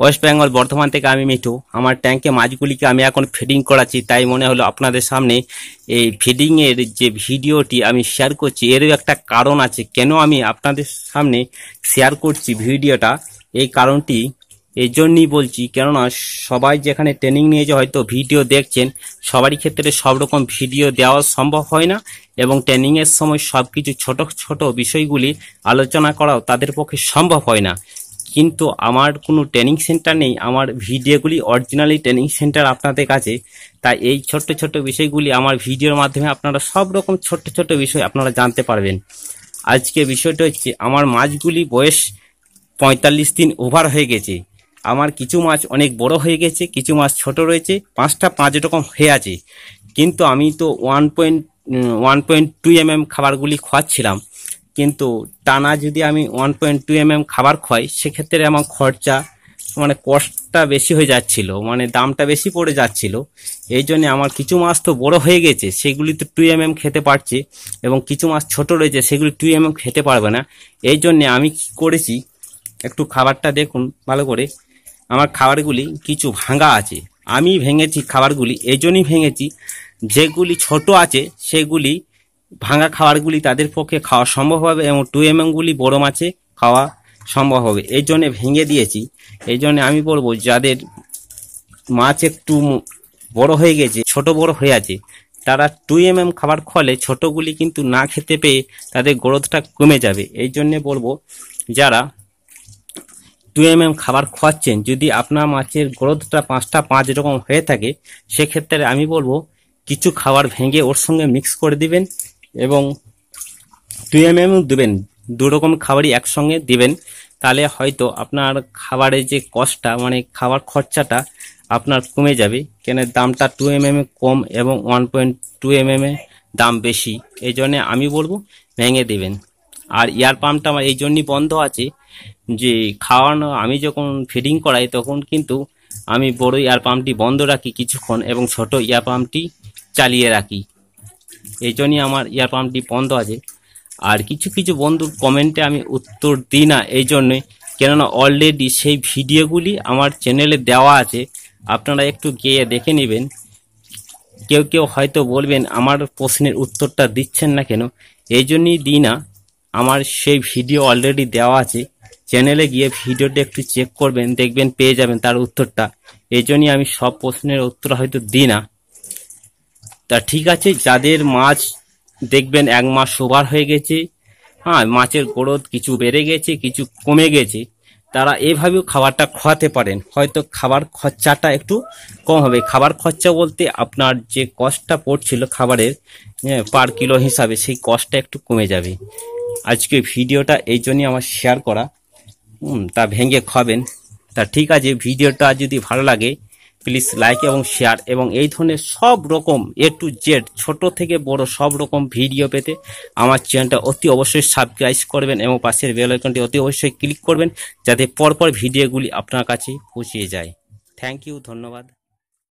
West Bengal Bardhaman থেকে আমি মিঠু। আমার ট্যাঙ্কে মাছগুলিকে আমি এখন ফিডিং করাচ্ছি, তাই মনে হলো আপনাদের সামনে এই ফিডিংয়ের যে ভিডিওটি আমি শেয়ার করছি এরও একটা কারণ আছে। কেন আমি আপনাদের সামনে শেয়ার করছি ভিডিওটা, এই কারণটি এই জন্যই বলছি, কেননা সবাই যেখানে ট্রেনিং নিয়ে যে হয়তো ভিডিও দেখছেন, সবারই ক্ষেত্রে সব রকম ভিডিও দেওয়া সম্ভব হয় না, এবং ট্রেনিংয়ের সময় সব কিছু ছোটো ছোটো বিষয়গুলি আলোচনা করাও তাদের পক্ষে সম্ভব হয় না। কিন্তু আমার কোনো ট্রেনিং সেন্টার নেই, আমার ভিডিওগুলি অরিজিনালি ট্রেনিং সেন্টার আপনাদের কাছে, তাই এই ছোট্ট ছোট্ট বিষয়গুলি আমার ভিডিওর মাধ্যমে আপনারা সব রকম ছোট্ট ছোট্ট বিষয় আপনারা জানতে পারবেন। আজকে বিষয়টা হচ্ছে, আমার মাছগুলি বয়স ৪৫ দিন ওভার হয়ে গেছে। আমার কিছু মাছ অনেক বড় হয়ে গেছে, কিছু মাছ ছোট রয়েছে, পাঁচ রকম হয়ে আছে। কিন্তু আমি তো 1.2 mm খাবারগুলি খাওয়াচ্ছিলাম, কিন্তু টানা যদি আমি 1.2 mm খাবার খাই সেক্ষেত্রে আমার খরচা মানে কষ্টটা বেশি হয়ে যাচ্ছিল, মানে দামটা বেশি পড়ে যাচ্ছিল। এই জন্য আমার কিছু মাছ তো বড় হয়ে গেছে, সেগুলি তো 2 mm খেতে পারছে, এবং কিছু মাছ ছোট রয়েছে সেগুলি 2 mm খেতে পারবে না। এই জন্যে আমি কি করেছি, একটু খাবারটা দেখুন ভালো করে। আমার খাবারগুলি কিছু ভাঙা আছে, আমি ভেঙেছি খাবারগুলি এই জন্যই ভেঙেছি, যেগুলি ছোট আছে সেগুলি ভাঙা খাবারগুলি তাদের পক্ষে খাওয়া সম্ভব হবে, এবং 2 mm গুলি বড় মাছে খাওয়া সম্ভব হবে, এই জন্য ভেঙে দিয়েছি। এই জন্য আমি বলবো, যাদের মাছ একটু বড় হয়ে গেছে, ছোট বড় হয়ে আছে, তারা 2 mm খাবার খোয়ালে ছোটগুলি কিন্তু না খেতে পেয়ে তাদের গ্রোথটা কমে যাবে। এই জন্য বলবো, যারা 2 mm খাবার খোয়াচ্ছেন, যদি আপনার মাছের গ্রোথটা পাঁচ রকম হয়ে থাকে সেক্ষেত্রে আমি বলবো কিছু খাবার ভেঙে ওর সঙ্গে মিক্স করে দিবেন, এবং 2 mm দেবেন, দুরকম খাবারই একসঙ্গে দিবেন। তাহলে হয়তো আপনার খাবারের যে কষ্টটা মানে খাবার খরচাটা আপনার কমে যাবে, কেন দামটা 2 mm কম এবং 1.2 mm দাম বেশি, এই জন্য আমি বলবো ভেঙে দেবেন। আর এয়ার পাম্পটা আমার এই জন্যই বন্ধ আছে যে খাওয়ানো, আমি যখন ফিডিং করাই তখন কিন্তু আমি বড় এয়ার পাম্পটি বন্ধ রাখি কিছুক্ষণ, এবং ছোট এয়ার পাম্পটি চালিয়ে রাখি, এই জন্যই আমার এয়ার পাম্পটি বন্ধ আছে। আর কিছু কিছু বন্ধুর কমেন্টে আমি উত্তর দিই না এই জন্যই, কেননা অলরেডি সেই ভিডিওগুলি আমার চ্যানেলে দেওয়া আছে, আপনারা একটু গিয়ে দেখে নেবেন। কেউ কেউ হয়তো বলবেন আমার প্রশ্নের উত্তরটা দিচ্ছেন না কেন, এই জন্যই দিই না, আমার সেই ভিডিও অলরেডি দেওয়া আছে, চ্যানেলে গিয়ে ভিডিওটা একটু চেক করবেন, দেখবেন পেয়ে যাবেন তার উত্তরটা। এই জন্যই আমি সব প্রশ্নের উত্তর হয়তো দিই না। তা ঠিক আছে, যাদের মাছ দেখবেন 1 মাস ওভার হয়ে গেছে, হ্যাঁ মাছের গ্রোথ কিছু বেড়ে গেছে কিছু কমে গেছে, তারা এভাবেও খাবারটা খাওয়াতে পারেন, হয়তো খাবার খরচাটা একটু কম হবে। খাবার খরচা বলতে আপনার যে কষ্টটা পড়ছিল খাবারের পার কিলো হিসাবে সেই কষ্টটা একটু কমে যাবে। আজকে ভিডিওটা এই জন্যই আমার শেয়ার করা, তা ভেঙে খাবেন। তা ঠিক আছে, ভিডিওটা যদি ভালো লাগে প্লিজ লাইক এবং শেয়ার, এবং এই ধরনের সব রকম A to Z ছোট থেকে বড় সব রকম ভিডিও পেতে আমার চ্যানেলটা অতি অবশ্যই সাবস্ক্রাইব করবেন, এবং পাশের বেল আইকনটি অতি অবশ্যই ক্লিক করবেন, যাতে পরপর ভিডিওগুলি আপনার কাছে পৌঁছে যায়। থ্যাংক ইউ, ধন্যবাদ।